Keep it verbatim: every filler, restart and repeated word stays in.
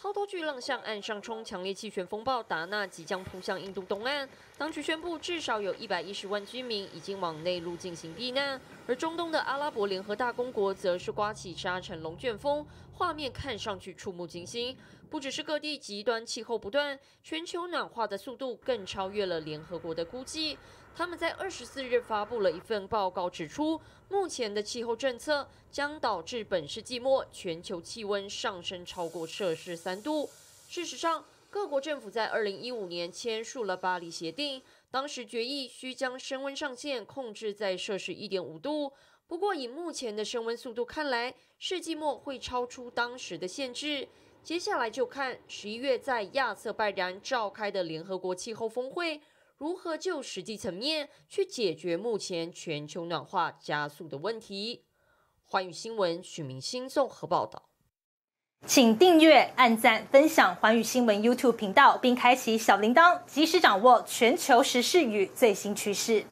抛投巨浪向岸上冲，强烈气旋风暴达纳即将扑向印度东岸。当局宣布，至少有一百一十万居民已经往内陆进行避难。而中东的阿拉伯联合大公国则是刮起沙尘龙卷风，画面看上去触目惊心。不只是各地极端气候不断，全球暖化的速度更超越了联合国的估计。他们在二十四日发布了一份报告，指出目前的气候政策将导致本世纪末全球气温上升超过摄氏三度。 三度。事实上，各国政府在二零一五年签署了巴黎协定，当时决议需将升温上限控制在摄氏一点五度。不过，以目前的升温速度看来，世纪末会超出当时的限制。接下来就看十一月在亚塞拜然召开的联合国气候峰会如何就实际层面去解决目前全球暖化加速的问题。寰宇新闻许明欣综合报道。 请订阅、按赞、分享寰宇新闻 YouTube 频道，并开启小铃铛，及时掌握全球时事与最新趋势。